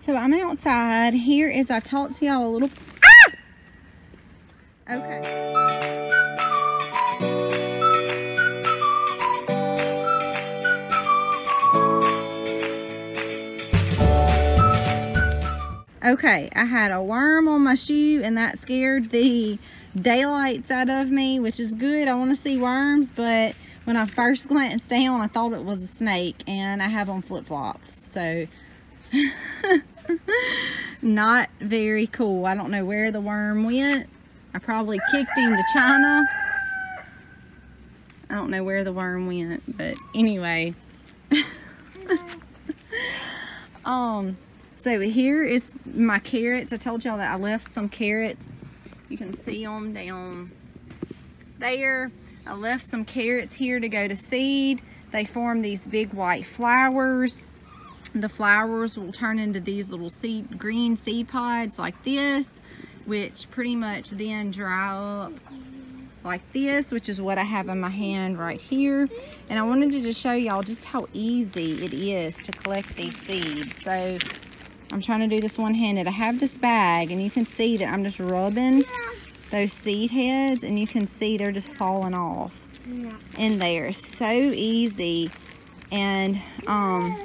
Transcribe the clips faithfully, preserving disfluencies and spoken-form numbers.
So I'm outside. Here is, I talked to y'all a little. Ah! Okay. Okay, I had a worm on my shoe and that scared the daylights out of me, which is good. I want to see worms, but when I first glanced down, I thought it was a snake, and I have on flip-flops, so not very cool. I don't know where the worm went. I probably kicked him to China. I don't know where the worm went, but anyway. um... So here is my carrots. I told y'all that I left some carrots. You can see them down there. I left some carrots here to go to seed. They form these big white flowers. The flowers will turn into these little seed, green seed pods like this, which pretty much then dry up like this, which is what I have in my hand right here. And I wanted to just show y'all just how easy it is to collect these seeds. So I'm trying to do this one-handed. I have this bag, and you can see that I'm just rubbing yeah. those seed heads, and you can see they're just falling off yeah. in there. It's so easy. And, um,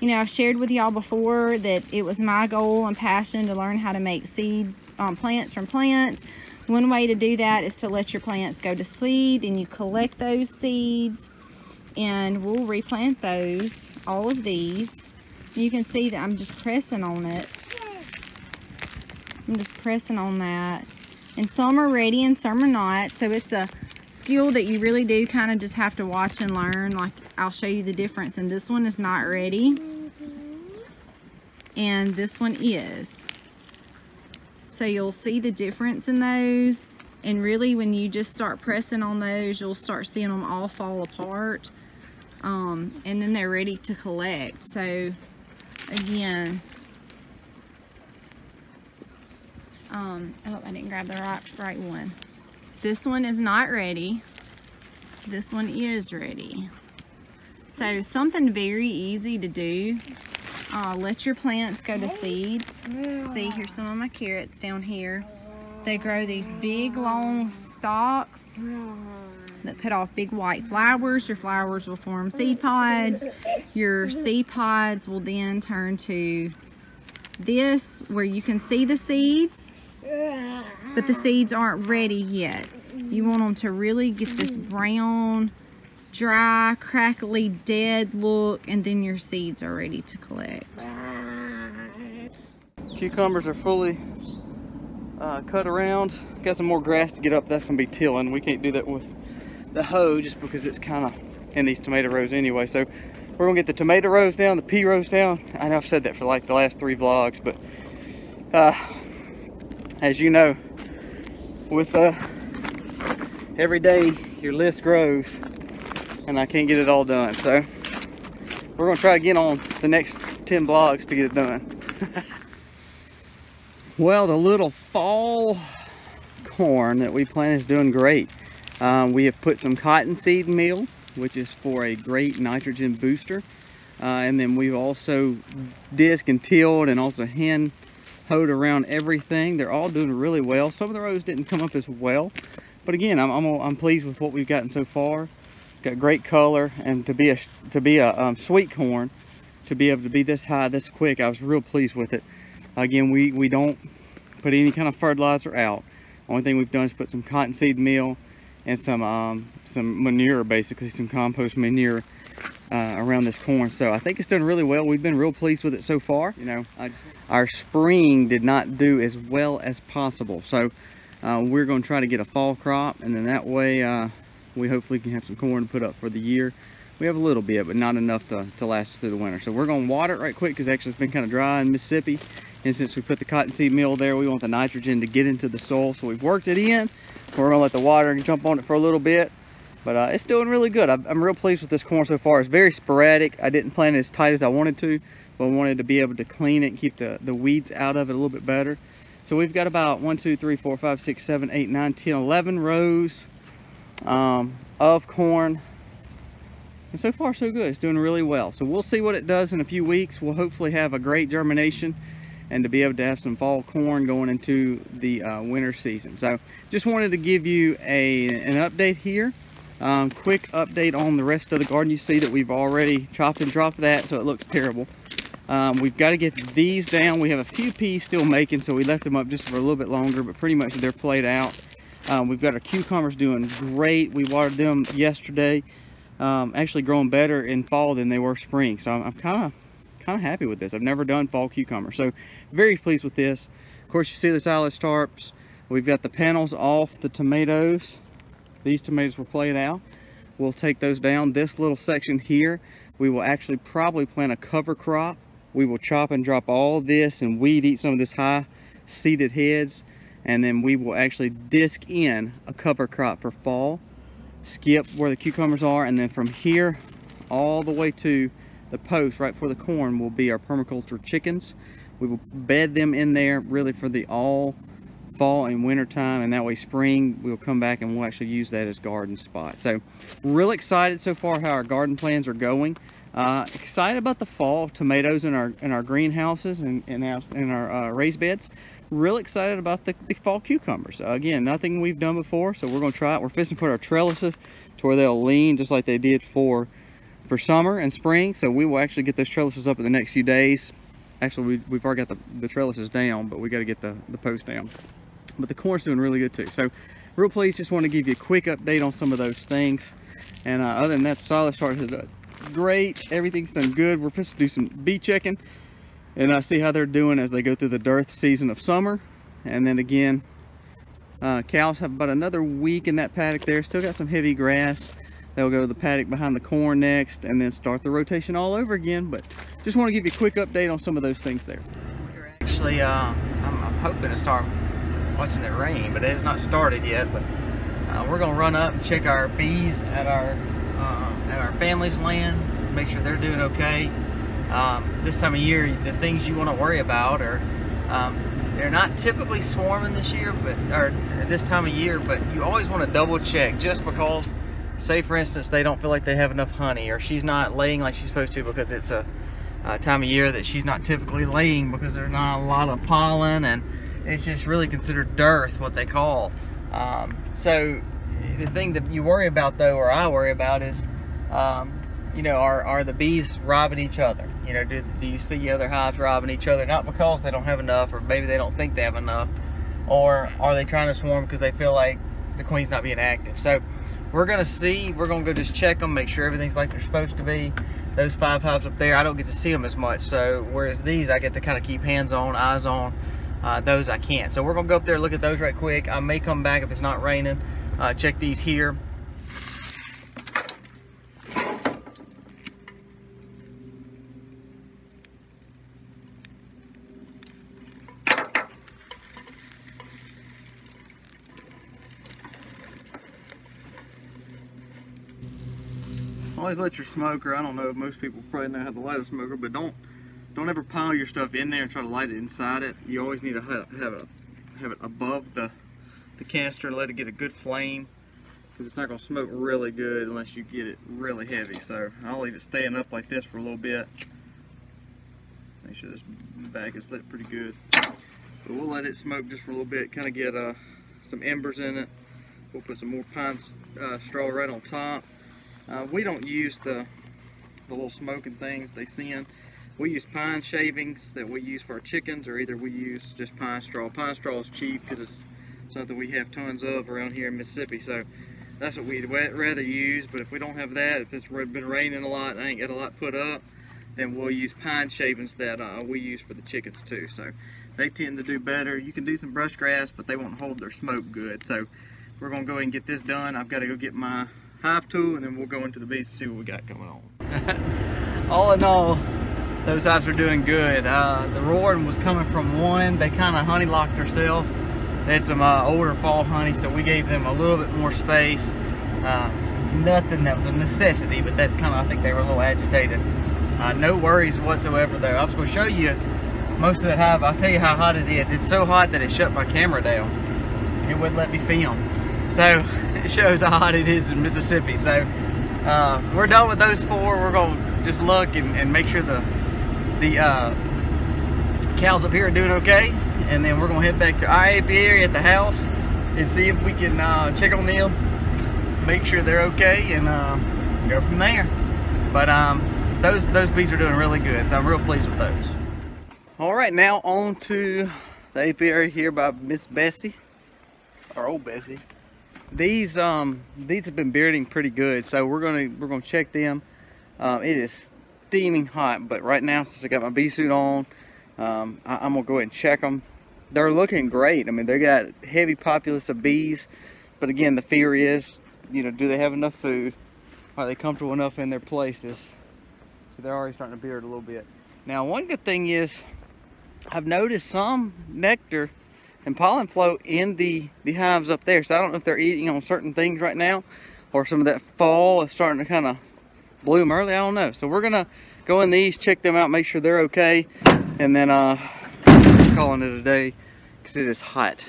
you know, I've shared with y'all before that it was my goal and passion to learn how to make seed um, plants from plants. One way to do that is to let your plants go to seed, and you collect those seeds, and we'll replant those, all of these. You can see that I'm just pressing on it. I'm just pressing on that. And some are ready and some are not. So it's a skill that you really do kind of just have to watch and learn. Like, I'll show you the difference. And this one is not ready. And this one is. So you'll see the difference in those. And really, when you just start pressing on those, you'll start seeing them all fall apart. Um, and then they're ready to collect. So again, um, oh, I didn't grab the right, right one. This one is not ready. This one is ready. So something very easy to do. Uh, let your plants go to seed. See, here's some of my carrots down here. They grow these big, long stalks that put off big white flowers. Your flowers will form seed pods. Your seed pods will then turn to this, where you can see the seeds, but the seeds aren't ready yet. You want them to really get this brown, dry, crackly, dead look, and then your seeds are ready to collect. Cucumbers are fully uh, cut around. Got some more grass to get up. That's gonna be tilling. We can't do that with the hoe just because it's kind of in these tomato rows anyway. So we're gonna get the tomato rows down, the pea rows down. I know I've said that for like the last three vlogs, but uh, as you know, with uh, every day your list grows and I can't get it all done. So we're gonna try again on the next ten vlogs to get it done. Well, the little fall corn that we planted is doing great. Um, we have put some cottonseed meal, which is for a great nitrogen booster. Uh, and then we've also disc and tilled and also hand hoed around everything. They're all doing really well. Some of the rows didn't come up as well. But again, I'm, I'm, I'm pleased with what we've gotten so far. Got great color, and to be a, to be a um, sweet corn, to be able to be this high this quick, I was real pleased with it. Again, we, we don't put any kind of fertilizer out. Only thing we've done is put some cottonseed meal and some um, some manure, basically some compost manure uh, around this corn. So I think it's done really well. We've been real pleased with it so far. You know, I, our spring did not do as well as possible. So uh, we're going to try to get a fall crop, and then that way uh, we hopefully can have some corn to put up for the year. We have a little bit, but not enough to, to last us through the winter. So we're going to water it right quick because actually it's been kind of dry in Mississippi. And since we put the cottonseed meal there, we want the nitrogen to get into the soil. So we've worked it in. We're going to let the water jump on it for a little bit. But uh, it's doing really good. I'm, I'm real pleased with this corn so far. It's very sporadic. I didn't plant it as tight as I wanted to, but I wanted to be able to clean it and keep the, the weeds out of it a little bit better. So we've got about one, two, three, four, five, six, seven, eight, nine, ten, eleven rows um, of corn And so far so good, it's doing really well. So we'll see what it does in a few weeks. We'll hopefully have a great germination and to be able to have some fall corn going into the uh, winter season. So just wanted to give you a, an update here. Um, quick update on the rest of the garden. You see that we've already chopped and dropped that, so it looks terrible. Um, we've got to get these down. We have a few peas still making, so we left them up just for a little bit longer, but pretty much they're played out. Um, we've got our cucumbers doing great. We watered them yesterday. Um, actually growing better in fall than they were spring. So I'm kind of kind of happy with this. I've never done fall cucumber, so very pleased with this. Of course, you see the Silas tarps. We've got the panels off the tomatoes. These tomatoes were played out. We'll take those down. This little section here, we will actually probably plant a cover crop. We will chop and drop all this and weed eat some of this high seeded heads, and then we will actually disc in a cover crop for fall. Skip where the cucumbers are, and then from here all the way to the post right for the corn will be our permaculture chickens. We will bed them in there really for the all fall and winter time, and that way spring we'll come back and we'll actually use that as garden spot. So real excited so far how our garden plans are going. Uh, excited about the fall tomatoes in our in our greenhouses and in our, in our uh, raised beds. Real excited about the, the fall cucumbers. Uh, again, nothing we've done before, so we're going to try it. We're fixing to put our trellises to where they'll lean just like they did for for summer and spring. So we will actually get those trellises up in the next few days. Actually, we, we've already got the, the trellises down, but we got to get the, the post down. But the corn's doing really good too. So real pleased. Just want to give you a quick update on some of those things. And uh, other than that, Silas Hart has done great. Everything's done good. We're supposed to do some bee checking and uh, see how they're doing as they go through the dearth season of summer. And then again, uh, cows have about another week in that paddock there. Still got some heavy grass. They'll go to the paddock behind the corn next and then start the rotation all over again. But just want to give you a quick update on some of those things there. We're actually, uh, I'm, I'm hoping to start watching it rain, but it has not started yet. But uh, we're going to run up and check our bees at our Uh, at our family's land, make sure they're doing okay. Um, this time of year, the things you want to worry about are um, they're not typically swarming this year, but or this time of year. But you always want to double check, just because, say for instance, they don't feel like they have enough honey, or she's not laying like she's supposed to because it's a, a time of year that she's not typically laying because there's not a lot of pollen, and it's just really considered dearth, what they call. Um, so. The thing that you worry about, though, or I worry about, is, um, you know, are, are the bees robbing each other? You know, do, do you see other hives robbing each other? Not because they don't have enough, or maybe they don't think they have enough, or are they trying to swarm because they feel like the queen's not being active? So we're going to see. We're going to go just check them, make sure everything's like they're supposed to be. Those five hives up there, I don't get to see them as much. So whereas these, I get to kind of keep hands on, eyes on. Uh, those I can't. So we're going to go up there and look at those right quick. I may come back if it's not raining. Uh, check these here. Always let your smoker, I don't know if most people probably know how to light a smoker, but don't don't ever pile your stuff in there and try to light it inside it. You always need to have it, have it above the the canister and let it get a good flame, because it's not going to smoke really good unless you get it really heavy. So I'll leave it staying up like this for a little bit. Make sure this bag is lit pretty good, but we'll let it smoke just for a little bit, kind of get uh, some embers in it. We'll put some more pine uh, straw right on top. Uh, we don't use the the little smoking things they send. We use pine shavings that we use for our chickens, or either we use just pine straw. Pine straw is cheap because it's something we have tons of around here in Mississippi, so that's what we'd rather use. But if we don't have that, if it's been raining a lot, I ain't got a lot put up, then we'll use pine shavings that uh, we use for the chickens too. So they tend to do better. You can do some brush grass, but they won't hold their smoke good. So we're gonna go ahead and get this done. I've got to go get my hive tool, and then we'll go into the bees and see what we got going on. All in all, those hives are doing good. Uh, the roaring was coming from one. They kind of honey locked themselves. They had some uh, older fall honey, so we gave them a little bit more space. Uh, nothing that was a necessity, but that's kind of, I think they were a little agitated. Uh, no worries whatsoever though. I was going to show you most of the hive. I'll tell you how hot it is. It's so hot that it shut my camera down. It wouldn't let me film. So it shows how hot it is in Mississippi. So Uh, we're done with those four. We're gonna just look and, and make sure the the uh, cows up here are doing okay, and then we're gonna head back to our apiary at the house and see if we can uh, check on them, make sure they're okay, and uh, go from there. But um, those those bees are doing really good, so I'm real pleased with those. All right, now on to the apiary here by Miss Bessie, or old Bessie. These um these have been bearding pretty good, so we're gonna we're gonna check them. Um, it is steaming hot, but right now since I got my bee suit on, um, I, I'm gonna go ahead and check them. They're looking great. I mean, they got heavy populace of bees, but again, the fear is, you know, do they have enough food? Are they comfortable enough in their places? So they're already starting to beard a little bit. Now, one good thing is I've noticed some nectar and pollen flow in the, the hives up there. So I don't know if they're eating on certain things right now, or some of that fall is starting to kind of bloom early. I don't know. So we're gonna go in these, check them out, make sure they're okay, and then uh, calling it a day because it is hot.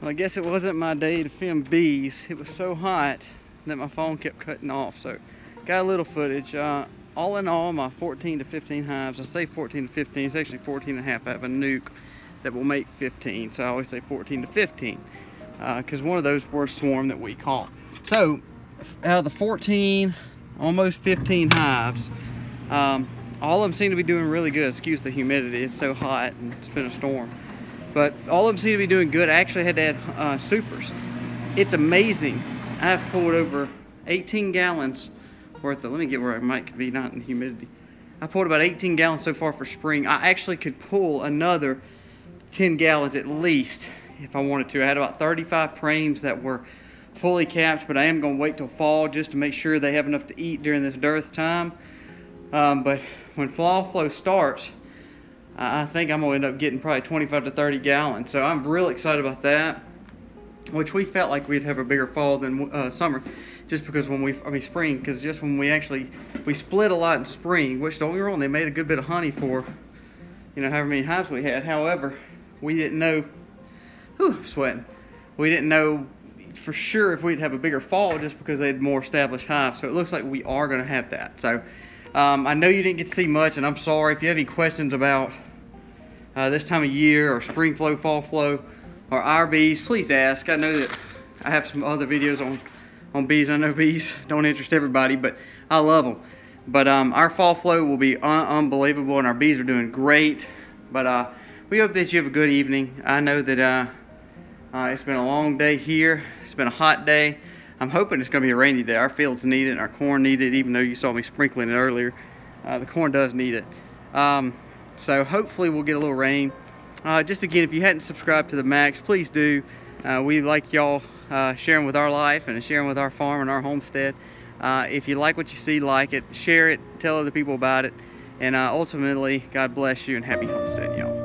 Well, I guess it wasn't my day to film bees. It was so hot that my phone kept cutting off, so got a little footage. Uh, all in all, my fourteen to fifteen hives. I say fourteen to fifteen, it's actually fourteen and a half. I have a nuke that will make fifteen, so I always say fourteen to fifteen because uh, one of those were a swarm that we caught. So out of the fourteen, almost fifteen hives, um, all of them seem to be doing really good. Excuse the humidity, it's so hot and it's been a storm. But all of them seem to be doing good. I actually had to add uh, supers. It's amazing. I've pulled over eighteen gallons worth of, let me get where I might be, not in humidity. I pulled about eighteen gallons so far for spring. I actually could pull another ten gallons at least if I wanted to. I had about thirty-five frames that were fully capped, but I am gonna wait till fall just to make sure they have enough to eat during this dearth time. Um, but when fall flow starts, I think I'm gonna end up getting probably twenty-five to thirty gallons. So I'm real excited about that, which we felt like we'd have a bigger fall than uh, summer, just because when we, I mean spring, because just when we actually, we split a lot in spring, which don't get me wrong, they made a good bit of honey for, you know, however many hives we had. However, we didn't know, whew, I'm sweating. We didn't know for sure if we'd have a bigger fall just because they had more established hives. So it looks like we are gonna have that. So um, I know you didn't get to see much, and I'm sorry. If you have any questions about Uh, this time of year, or spring flow, fall flow, or our bees, please ask. I know that I have some other videos on on bees. I know bees don't interest everybody, but I love them. But um, our fall flow will be un unbelievable, and our bees are doing great. But uh, we hope that you have a good evening. I know that uh, uh, it's been a long day here. It's been a hot day. I'm hoping it's going to be a rainy day. Our fields need it, and our corn need it, even though you saw me sprinkling it earlier. Uh, the corn does need it. Um, So hopefully we'll get a little rain. Uh, just again, if you hadn't subscribed to The Mac's, please do. Uh, we like y'all uh, sharing with our life and sharing with our farm and our homestead. Uh, if you like what you see, like it, share it, tell other people about it. And uh, ultimately, God bless you and happy homestead, y'all.